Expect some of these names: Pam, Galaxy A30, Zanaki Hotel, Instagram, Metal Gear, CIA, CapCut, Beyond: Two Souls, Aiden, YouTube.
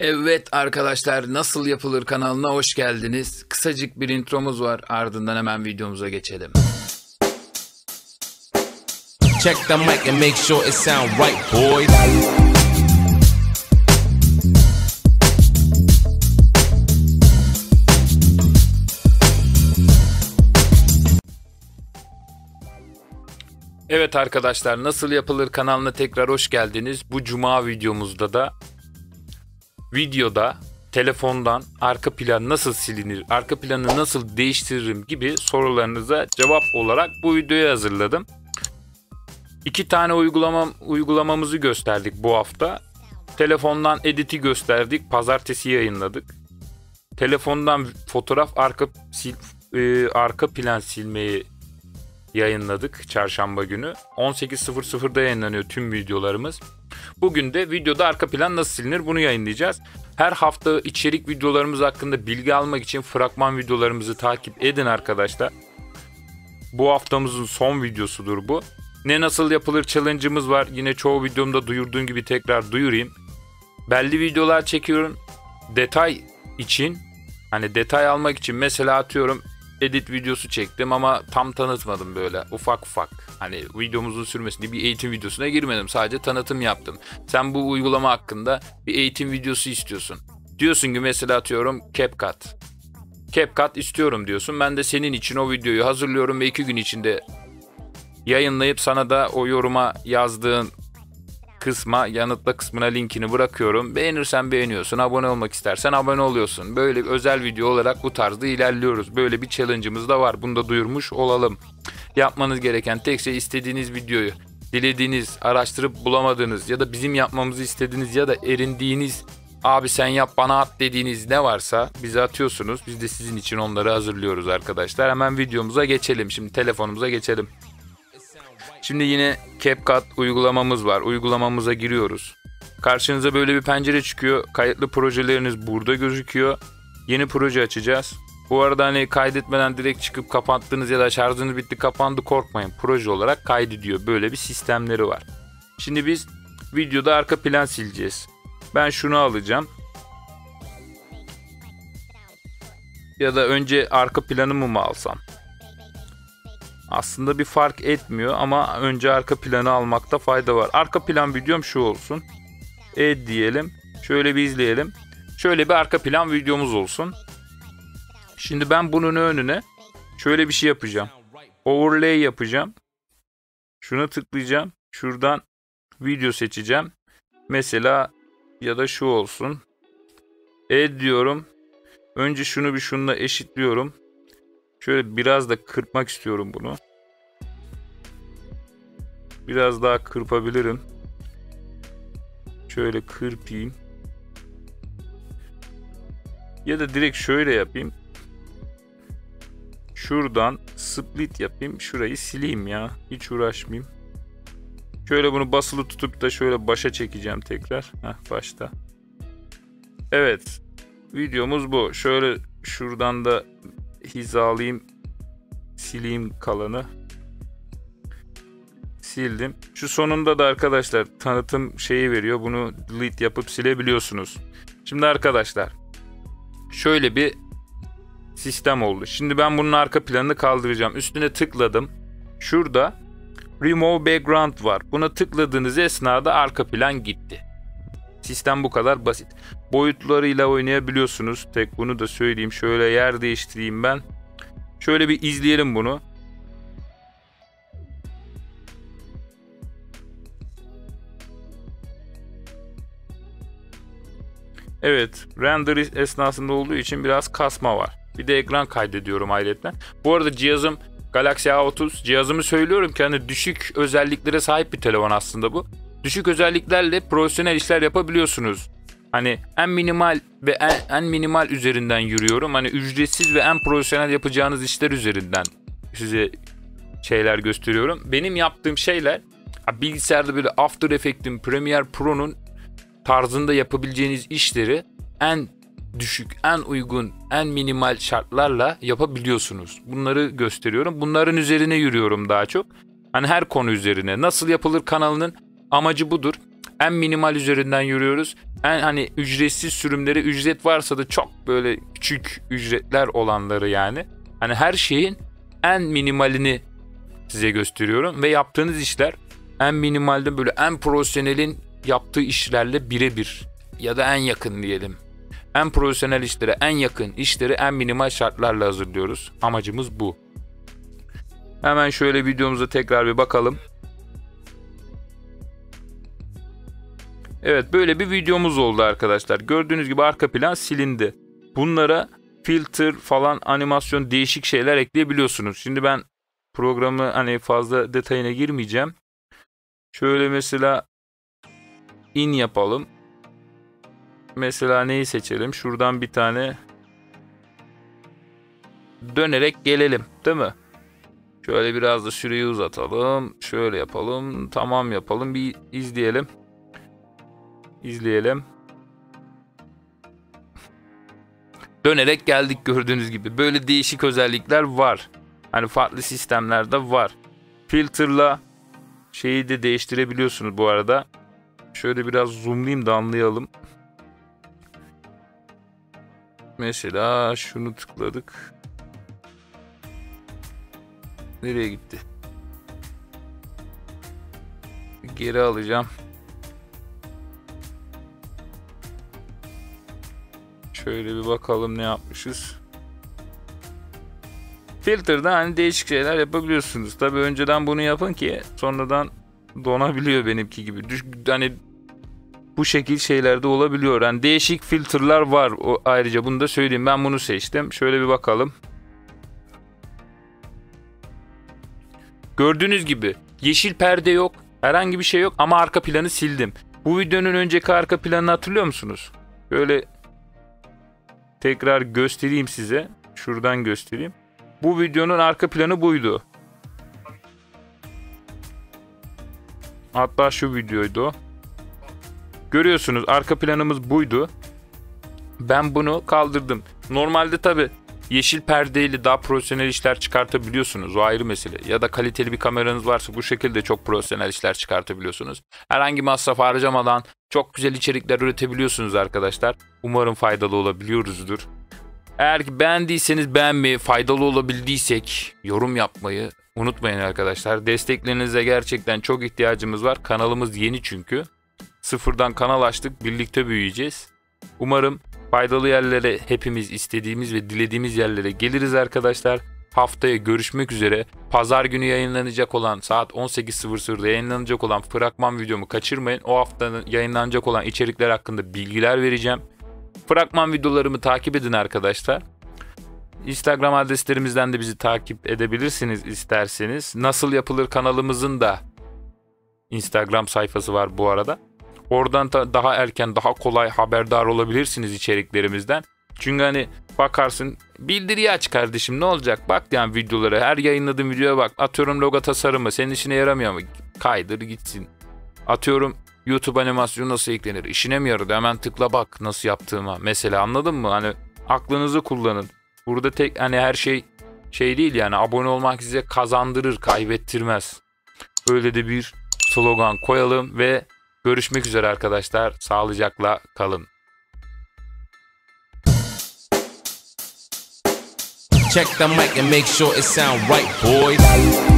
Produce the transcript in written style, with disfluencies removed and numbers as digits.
Evet arkadaşlar, nasıl yapılır kanalına hoş geldiniz. Kısacık bir intromuz var, ardından hemen videomuza geçelim. Check the mic and make sure it sound right, boys. Evet arkadaşlar, nasıl yapılır kanalına tekrar hoş geldiniz. Bu cuma videomuzda da videoda telefondan arka plan nasıl silinir, arka planı nasıl değiştiririm gibi sorularınıza cevap olarak bu videoyu hazırladım. İki tane uygulamamızı gösterdik bu hafta. Telefondan editi gösterdik, pazartesi yayınladık. Telefondan fotoğraf arka plan silmeyi yayınladık çarşamba günü. 18.00'da yayınlanıyor tüm videolarımız. Bugün de videoda arka plan nasıl silinir bunu yayınlayacağız. Her hafta içerik videolarımız hakkında bilgi almak için fragman videolarımızı takip edin arkadaşlar. Bu haftamızın son videosudur bu. Ne nasıl yapılır challenge'ımız var. Yine çoğu videomda duyurduğum gibi tekrar duyurayım. Belli videolar çekiyorum. Detay için, hani detay almak için, mesela atıyorum edit videosu çektim ama tam tanıtmadım, böyle ufak ufak. Hani videomuzun sürmesini diye bir eğitim videosuna girmedim. Sadece tanıtım yaptım. Sen bu uygulama hakkında bir eğitim videosu istiyorsun. Diyorsun ki mesela atıyorum CapCut istiyorum diyorsun. Ben de senin için o videoyu hazırlıyorum ve 2 gün içinde yayınlayıp sana da o yoruma yazdığın kısma, yanıtla kısmına linkini bırakıyorum. Beğenirsen beğeniyorsun, abone olmak istersen abone oluyorsun. Böyle bir özel video olarak bu tarzda ilerliyoruz. Böyle bir challenge'ımız da var. Bunu da duyurmuş olalım. Yapmanız gereken tek şey istediğiniz videoyu, dilediğiniz, araştırıp bulamadığınız ya da bizim yapmamızı istediğiniz ya da erindiğiniz, abi sen yap bana at dediğiniz ne varsa bize atıyorsunuz. Biz de sizin için onları hazırlıyoruz arkadaşlar. Hemen videomuza geçelim. Şimdi telefonumuza geçelim. Şimdi yine CapCut uygulamamız var. Uygulamamıza giriyoruz. Karşınıza böyle bir pencere çıkıyor. Kayıtlı projeleriniz burada gözüküyor. Yeni proje açacağız. Bu arada hani kaydetmeden direkt çıkıp kapattınız ya da şarjınız bitti kapandı, korkmayın. Proje olarak kaydediyor. Böyle bir sistemleri var. Şimdi biz videoda arka plan sileceğiz. Ben şunu alacağım. Ya da önce arka planımı mı alsam? Aslında bir fark etmiyor ama önce arka planı almakta fayda var. Arka plan videom şu olsun. Diyelim. Şöyle bir izleyelim. Şöyle bir arka plan videomuz olsun. Şimdi ben bunun önüne şöyle bir şey yapacağım. Overlay yapacağım. Şuna tıklayacağım. Şuradan video seçeceğim. Mesela ya da şu olsun. Diyorum. Önce şunu bir şununla eşitliyorum. Şöyle biraz da kırpmak istiyorum bunu. Biraz daha kırpabilirim. Şöyle kırpayım. Ya da direkt şöyle yapayım. Şuradan split yapayım. Şurayı sileyim ya. Hiç uğraşmayayım. Şöyle bunu basılı tutup da şöyle başa çekeceğim tekrar. Heh, başta. Evet. Videomuz bu. Şöyle şuradan da hizalayayım, sileyim kalanı. Sildim. Şu sonunda da arkadaşlar tanıtım şeyi veriyor. Bunu delete yapıp silebiliyorsunuz. Şimdi arkadaşlar şöyle bir sistem oldu. Şimdi ben bunun arka planını kaldıracağım. Üstüne tıkladım. Şurada remove background var. Buna tıkladığınız esnada arka plan gitti. Sistem bu kadar basit. Boyutlarıyla oynayabiliyorsunuz. Tek bunu da söyleyeyim. Şöyle yer değiştireyim ben. Şöyle bir izleyelim bunu. Evet. Render esnasında olduğu için biraz kasma var. Bir de ekran kaydediyorum ayrıca. Bu arada cihazım Galaxy A30. Cihazımı söylüyorum ki hani düşük özelliklere sahip bir telefon aslında bu. Düşük özelliklerle profesyonel işler yapabiliyorsunuz. Hani en minimal ve en minimal üzerinden yürüyorum. Hani ücretsiz ve en profesyonel yapacağınız işler üzerinden size şeyler gösteriyorum. Benim yaptığım şeyler bilgisayarda böyle After Effects'in, Premiere Pro'nun tarzında yapabileceğiniz işleri en düşük, en uygun, en minimal şartlarla yapabiliyorsunuz. Bunları gösteriyorum. Bunların üzerine yürüyorum daha çok. Hani her konu üzerine. Nasıl yapılır kanalının amacı budur. En minimal üzerinden yürüyoruz. En hani ücretsiz sürümleri, ücret varsa da çok böyle küçük ücretler olanları yani. Hani her şeyin en minimalini size gösteriyorum ve yaptığınız işler en minimalde böyle en profesyonelin yaptığı işlerle birebir ya da en yakın diyelim. En profesyonel işlere, en yakın işleri en minimal şartlarla hazırlıyoruz. Amacımız bu. Hemen şöyle videomuza tekrar bir bakalım. Evet, böyle bir videomuz oldu arkadaşlar. Gördüğünüz gibi arka plan silindi. Bunlara filter falan, animasyon, değişik şeyler ekleyebiliyorsunuz. Şimdi ben programı hani fazla detayına girmeyeceğim. Şöyle mesela in yapalım. Mesela neyi seçelim? Şuradan bir tane dönerek gelelim, değil mi? Şöyle biraz da süreyi uzatalım. Şöyle yapalım. Tamam yapalım. Bir izleyelim. İzleyelim. Dönerek geldik gördüğünüz gibi. Böyle değişik özellikler var. Hani farklı sistemlerde var. Filter'la şeyi de değiştirebiliyorsunuz bu arada. Şöyle biraz zoomlayayım da anlayalım. Mesela şunu tıkladık. Nereye gitti? Geri alacağım. Şöyle bir bakalım ne yapmışız. Filter'da hani değişik şeyler yapabiliyorsunuz. Tabii önceden bunu yapın ki sonradan donabiliyor benimki gibi. Hani bu şekil şeylerde olabiliyor. Yani değişik filtreler var. Ayrıca bunu da söyleyeyim. Ben bunu seçtim. Şöyle bir bakalım. Gördüğünüz gibi yeşil perde yok. Herhangi bir şey yok ama arka planı sildim. Bu videonun önceki arka planını hatırlıyor musunuz? Böyle tekrar göstereyim size. Şuradan göstereyim. Bu videonun arka planı buydu. Hatta şu videoydu o. Görüyorsunuz arka planımız buydu. Ben bunu kaldırdım. Normalde tabi yeşil perdeyle daha profesyonel işler çıkartabiliyorsunuz. O ayrı mesele. Ya da kaliteli bir kameranız varsa bu şekilde çok profesyonel işler çıkartabiliyorsunuz. Herhangi masraf harcamadan çok güzel içerikler üretebiliyorsunuz arkadaşlar. Umarım faydalı olabiliyoruzdur. Eğer ki beğendiyseniz beğenmeyi, faydalı olabildiysek yorum yapmayı unutmayın arkadaşlar. Desteklerinize gerçekten çok ihtiyacımız var. Kanalımız yeni çünkü. Sıfırdan kanal açtık, birlikte büyüyeceğiz. Umarım faydalı yerlere hepimiz istediğimiz ve dilediğimiz yerlere geliriz arkadaşlar. Haftaya görüşmek üzere. Pazar günü yayınlanacak olan saat 18.00'da yayınlanacak olan fragman videomu kaçırmayın. O hafta yayınlanacak olan içerikler hakkında bilgiler vereceğim. Fragman videolarımı takip edin arkadaşlar. Instagram adreslerimizden de bizi takip edebilirsiniz isterseniz. Nasıl yapılır kanalımızın da Instagram sayfası var bu arada. Oradan daha erken, daha kolay haberdar olabilirsiniz içeriklerimizden. Çünkü hani bakarsın, bildiriyi aç kardeşim ne olacak? Bak yani videolara, her yayınladığım videoya bak. Atıyorum logo tasarımı, senin işine yaramıyor mu? Kaydır gitsin. Atıyorum YouTube animasyonu nasıl eklenir? İşine mi yaradı? Hemen tıkla bak nasıl yaptığıma. Mesela anladın mı? Hani aklınızı kullanın. Burada tek hani her şey değil yani, abone olmak size kazandırır, kaybettirmez. Böyle de bir slogan koyalım ve görüşmek üzere arkadaşlar. Sağlıcakla kalın. Check the mic and make sure it sound right, boys.